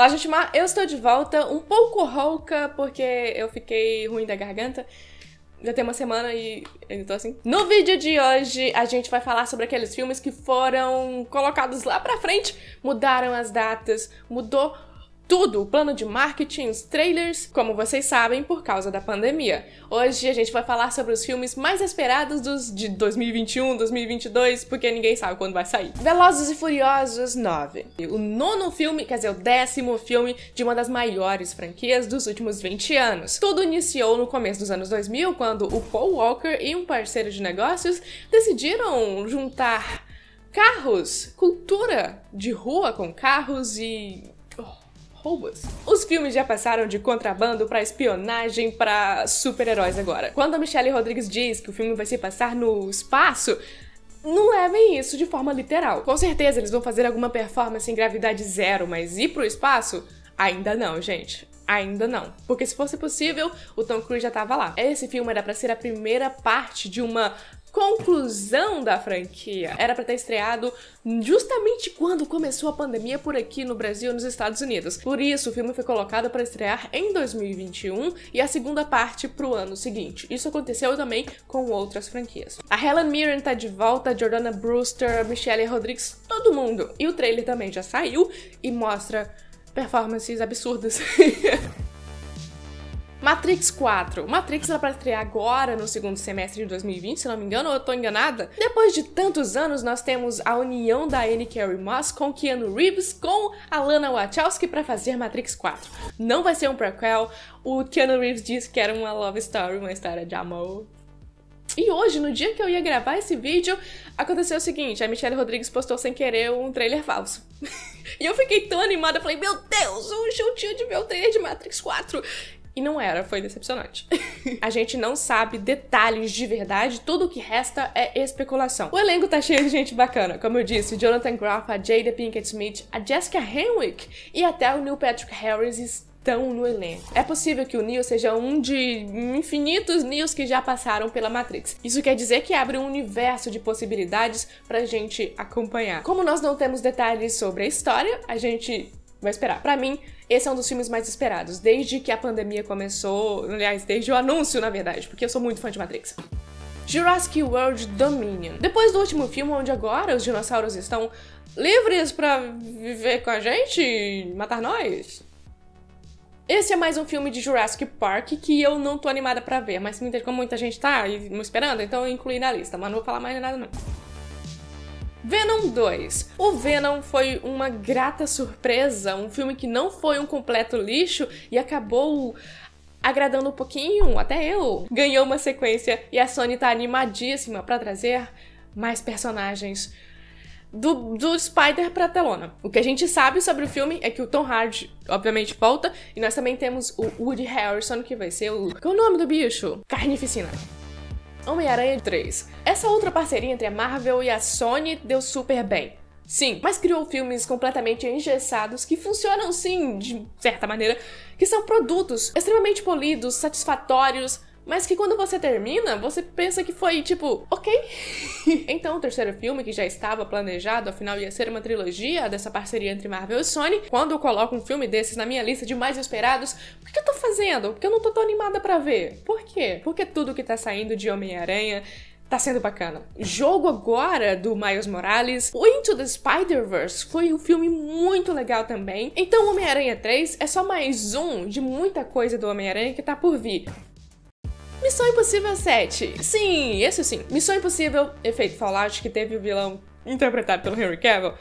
Olá, gente, eu estou de volta, um pouco rouca, porque eu fiquei ruim da garganta. Já tem uma semana e eu tô assim. No vídeo de hoje, a gente vai falar sobre aqueles filmes que foram colocados lá pra frente, mudaram as datas, mudou tudo, o plano de marketing, os trailers, como vocês sabem, por causa da pandemia. Hoje a gente vai falar sobre os filmes mais esperados de 2021, 2022, porque ninguém sabe quando vai sair. Velozes e Furiosos 9. O nono filme, quer dizer, o 10º filme de uma das maiores franquias dos últimos 20 anos. Tudo iniciou no começo dos anos 2000, quando o Paul Walker e um parceiro de negócios decidiram juntar carros, cultura de rua com carros e... roubos. Os filmes já passaram de contrabando pra espionagem pra super-heróis agora. Quando a Michelle Rodriguez diz que o filme vai se passar no espaço, não levem isso de forma literal. Com certeza eles vão fazer alguma performance em gravidade zero, mas ir pro espaço? Ainda não, gente. Ainda não. Porque se fosse possível, o Tom Cruise já tava lá. Esse filme era pra ser a primeira parte de uma conclusão da franquia. Era pra ter estreado justamente quando começou a pandemia por aqui no Brasil e nos Estados Unidos. Por isso, o filme foi colocado pra estrear em 2021 e a segunda parte pro ano seguinte. Isso aconteceu também com outras franquias. A Helen Mirren tá de volta, Jordana Brewster, Michelle Rodriguez, todo mundo. E o trailer também já saiu e mostra performances absurdas. Matrix 4. Matrix era pra estrear agora, no segundo semestre de 2020, se não me engano, ou eu tô enganada. Depois de tantos anos, nós temos a união da Anne Carey Moss com Keanu Reeves, com Alana Wachowski pra fazer Matrix 4. Não vai ser um prequel, o Keanu Reeves disse que era uma love story, uma história de amor. E hoje, no dia que eu ia gravar esse vídeo, aconteceu o seguinte, a Michelle Rodriguez postou sem querer um trailer falso. E eu fiquei tão animada, falei, meu Deus, um juntinho de meu trailer de Matrix 4. E não era, foi decepcionante. A gente não sabe detalhes de verdade, tudo o que resta é especulação. O elenco tá cheio de gente bacana, como eu disse, Jonathan Groff, a Jada Pinkett Smith, a Jessica Henwick e até o Neil Patrick Harris estão no elenco. É possível que o Neil seja um de infinitos Neils que já passaram pela Matrix. Isso quer dizer que abre um universo de possibilidades pra gente acompanhar. Como nós não temos detalhes sobre a história, a gente vai esperar. Pra mim, esse é um dos filmes mais esperados, desde que a pandemia começou, aliás, desde o anúncio, na verdade, porque eu sou muito fã de Matrix. Jurassic World Dominion. Depois do último filme, onde agora os dinossauros estão livres pra viver com a gente e matar nós. Esse é mais um filme de Jurassic Park que eu não tô animada pra ver, mas como muita gente tá esperando, então eu incluí na lista, mas não vou falar mais nada não. Venom 2. O Venom foi uma grata surpresa, um filme que não foi um completo lixo e acabou agradando um pouquinho, até eu. Ganhou uma sequência e a Sony tá animadíssima pra trazer mais personagens do Spider pra telona. O que a gente sabe sobre o filme é que o Tom Hardy, obviamente, volta e nós também temos o Woody Harrison, que vai ser o... Qual é o nome do bicho? Carnificina. Homem-Aranha 3. Essa outra parceria entre a Marvel e a Sony deu super bem. Sim, mas criou filmes completamente engessados que funcionam sim, de certa maneira, que são produtos extremamente polidos, satisfatórios, mas que quando você termina, você pensa que foi tipo, ok. Então o terceiro filme, que já estava planejado, afinal ia ser uma trilogia dessa parceria entre Marvel e Sony, quando eu coloco um filme desses na minha lista de mais esperados, o que eu tô fazendo? Porque eu não tô tão animada pra ver. Por quê? Porque tudo que tá saindo de Homem-Aranha tá sendo bacana. Jogo agora do Miles Morales. O Into the Spider-Verse foi um filme muito legal também. Então Homem-Aranha 3 é só mais um de muita coisa do Homem-Aranha que tá por vir. Missão Impossível 7. Sim, esse sim. Missão Impossível, efeito Fallout, que teve o vilão interpretado pelo Henry Cavill.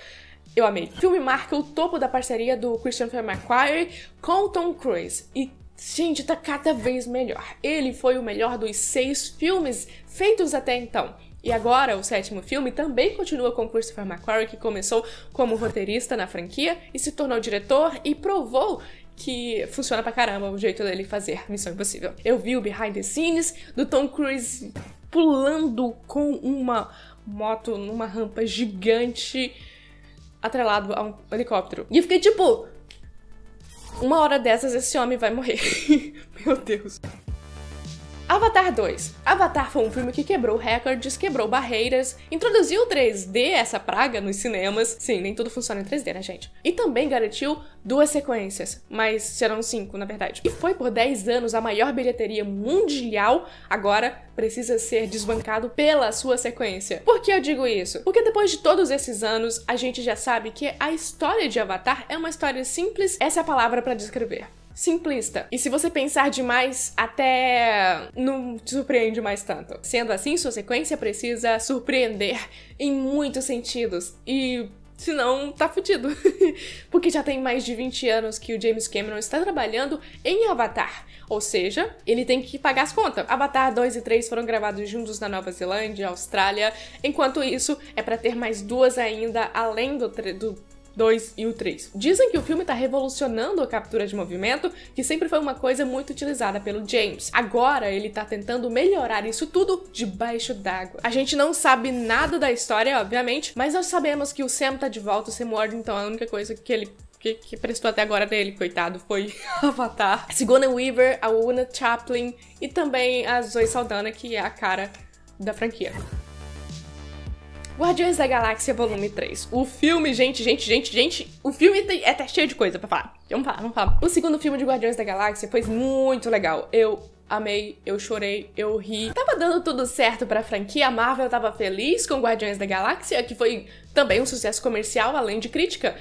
Eu amei. O filme marca o topo da parceria do Christopher McQuarrie com o Tom Cruise. E, gente, tá cada vez melhor. Ele foi o melhor dos 6 filmes feitos até então. E agora, o 7º filme também continua com Christopher McQuarrie, que começou como roteirista na franquia e se tornou diretor e provou que funciona pra caramba o jeito dele fazer Missão Impossível. Eu vi o behind the scenes do Tom Cruise pulando com uma moto numa rampa gigante atrelado a um helicóptero. E eu fiquei tipo, uma hora dessas esse homem vai morrer. Meu Deus. Avatar 2. Avatar foi um filme que quebrou recordes, quebrou barreiras, introduziu o 3D, essa praga, nos cinemas. Sim, nem tudo funciona em 3D, né, gente? E também garantiu 2 sequências, mas serão 5, na verdade. E foi por 10 anos a maior bilheteria mundial, agora precisa ser desbancado pela sua sequência. Por que eu digo isso? Porque depois de todos esses anos, a gente já sabe que a história de Avatar é uma história simples, essa é a palavra pra descrever. Simplista. E se você pensar demais, até não te surpreende mais tanto. Sendo assim, sua sequência precisa surpreender em muitos sentidos. E senão, tá fudido. Porque já tem mais de 20 anos que o James Cameron está trabalhando em Avatar. Ou seja, ele tem que pagar as contas. Avatar 2 e 3 foram gravados juntos na Nova Zelândia, Austrália. Enquanto isso, é pra ter mais 2 ainda, além do 2 e o 3. Dizem que o filme tá revolucionando a captura de movimento, que sempre foi uma coisa muito utilizada pelo James. Agora ele tá tentando melhorar isso tudo debaixo d'água. A gente não sabe nada da história, obviamente, mas nós sabemos que o Sam tá de volta, o Sam Worthington, então a única coisa que ele que prestou até agora dele, coitado, foi Avatar. A Sigourney Weaver, a Una Chaplin e também a Zoe Saldana, que é a cara da franquia. Guardiões da Galáxia Volume 3. O filme, gente, o filme é cheio de coisa pra falar. Vamos falar. O segundo filme de Guardiões da Galáxia foi muito legal. Eu amei, eu chorei, eu ri. Tava dando tudo certo pra franquia, a Marvel tava feliz com Guardiões da Galáxia, que foi também um sucesso comercial, além de crítica.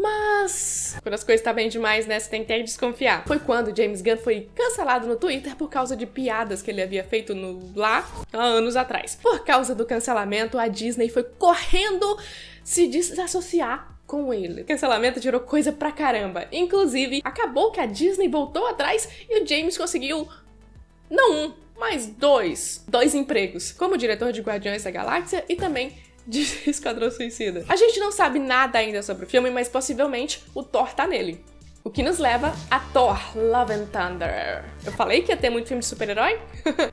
Mas quando as coisas tá bem demais, né, você tem que desconfiar. Foi quando James Gunn foi cancelado no Twitter por causa de piadas que ele havia feito há anos atrás. Por causa do cancelamento, a Disney foi correndo se desassociar com ele. O cancelamento gerou coisa pra caramba. Inclusive, acabou que a Disney voltou atrás e o James conseguiu não um, mas dois empregos. Como diretor de Guardiões da Galáxia e também de Esquadrão Suicida. A gente não sabe nada ainda sobre o filme, mas possivelmente o Thor tá nele. O que nos leva a Thor, Love and Thunder. Eu falei que ia ter muito filme de super-herói?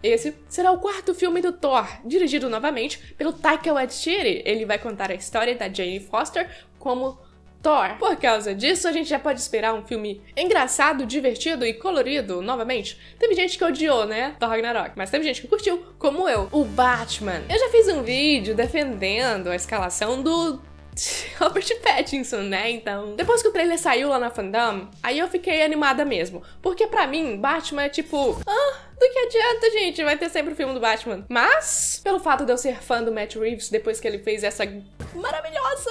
Esse será o 4º filme do Thor, dirigido novamente pelo Taika Waititi. Ele vai contar a história da Jane Foster como Thor. Por causa disso, a gente já pode esperar um filme engraçado, divertido e colorido, novamente. Teve gente que odiou, né, Thor Ragnarok, mas teve gente que curtiu, como eu. O Batman. Eu já fiz um vídeo defendendo a escalação do Robert Pattinson, né, então. Depois que o trailer saiu lá na fandom, aí eu fiquei animada mesmo. Porque pra mim, Batman é tipo, do que adianta, gente? Vai ter sempre o filme do Batman. Mas, pelo fato de eu ser fã do Matt Reeves, depois que ele fez essa maravilhosa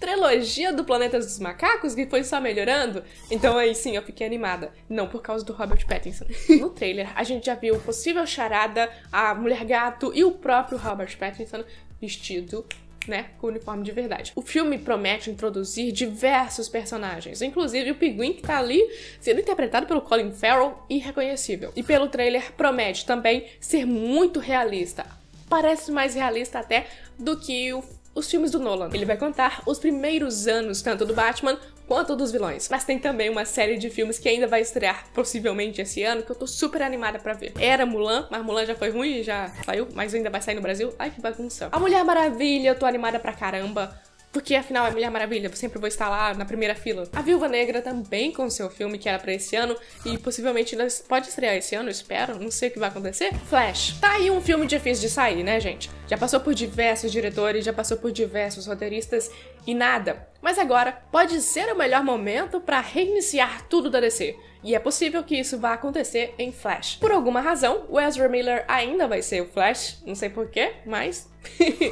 trilogia do Planeta dos Macacos, que foi só melhorando, então aí sim eu fiquei animada. Não por causa do Robert Pattinson. No trailer, a gente já viu o possível charada, a Mulher-Gato e o próprio Robert Pattinson vestido, né, com o uniforme de verdade. O filme promete introduzir diversos personagens, inclusive o pinguim que tá ali sendo interpretado pelo Colin Farrell, irreconhecível. E pelo trailer promete também ser muito realista. Parece mais realista até do que os filmes do Nolan. Ele vai contar os primeiros anos tanto do Batman quanto dos vilões. Mas tem também uma série de filmes que ainda vai estrear possivelmente esse ano, que eu tô super animada pra ver. Era Mulan, mas Mulan já foi ruim e já saiu, mas ainda vai sair no Brasil. Ai, que bagunça. A Mulher Maravilha, eu tô animada pra caramba, porque afinal é Mulher Maravilha, eu sempre vou estar lá na primeira fila. A Viúva Negra também com seu filme que era pra esse ano e possivelmente ainda pode estrear esse ano, eu espero, não sei o que vai acontecer. Flash. Tá aí um filme difícil de sair, né, gente? Já passou por diversos diretores, já passou por diversos roteiristas e nada. Mas agora pode ser o melhor momento pra reiniciar tudo da DC. E é possível que isso vá acontecer em Flash. Por alguma razão, o Ezra Miller ainda vai ser o Flash, não sei porquê, mas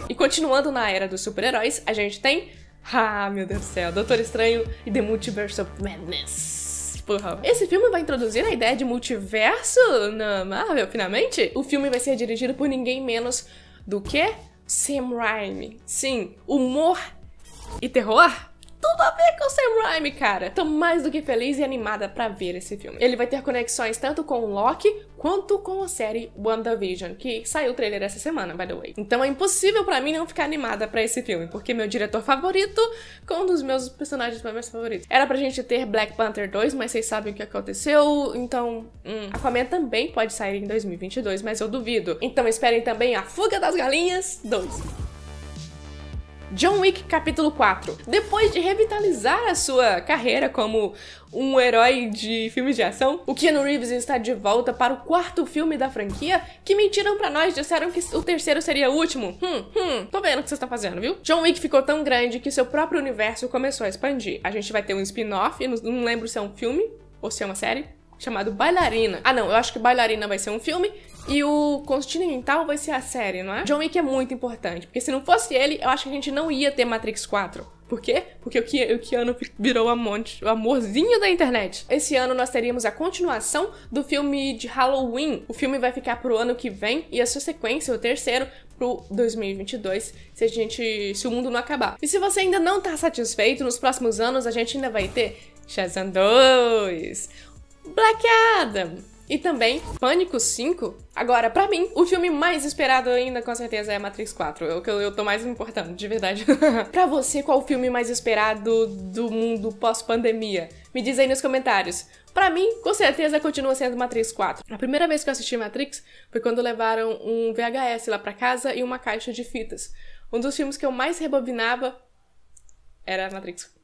e continuando na era dos super-heróis, a gente tem, meu Deus do céu, Doutor Estranho e The Multiverse of Madness. Porra. Esse filme vai introduzir a ideia de multiverso na Marvel, finalmente? O filme vai ser dirigido por ninguém menos do que Sam Raimi. Sim, humor e terror? Tudo a ver com o Sam Raimi, cara! Tô mais do que feliz e animada pra ver esse filme. Ele vai ter conexões tanto com Loki quanto com a série WandaVision, que saiu o trailer essa semana, by the way. Então é impossível pra mim não ficar animada pra esse filme, porque meu diretor favorito com um dos meus personagens favoritos. Era pra gente ter Black Panther 2, mas vocês sabem o que aconteceu, então Aquaman também pode sair em 2022, mas eu duvido. Então esperem também A Fuga das Galinhas 2. John Wick capítulo 4. Depois de revitalizar a sua carreira como um herói de filmes de ação, o Keanu Reeves está de volta para o quarto filme da franquia, que mentiram pra nós, disseram que o terceiro seria o último. Tô vendo o que você está fazendo, viu? John Wick ficou tão grande que seu próprio universo começou a expandir. A gente vai ter um spin-off, não lembro se é um filme ou se é uma série, chamado Bailarina. Ah não, eu acho que Bailarina vai ser um filme, e o Continental vai ser a série, não é? John Wick é muito importante, porque se não fosse ele, eu acho que a gente não ia ter Matrix 4. Por quê? Porque o Keanu virou o amorzinho da internet. Esse ano nós teríamos a continuação do filme de Halloween. O filme vai ficar pro ano que vem e a sua sequência, o terceiro, pro 2022, se o mundo não acabar. E se você ainda não tá satisfeito, nos próximos anos a gente ainda vai ter Shazam 2, Black Adam e também Pânico 5. Agora, pra mim, o filme mais esperado ainda, com certeza, é Matrix 4. É o que eu tô mais me importando, de verdade. Pra você, qual o filme mais esperado do mundo pós-pandemia? Me diz aí nos comentários. Pra mim, com certeza, continua sendo Matrix 4. A primeira vez que eu assisti Matrix foi quando levaram um VHS lá pra casa e uma caixa de fitas. Um dos filmes que eu mais rebobinava era Matrix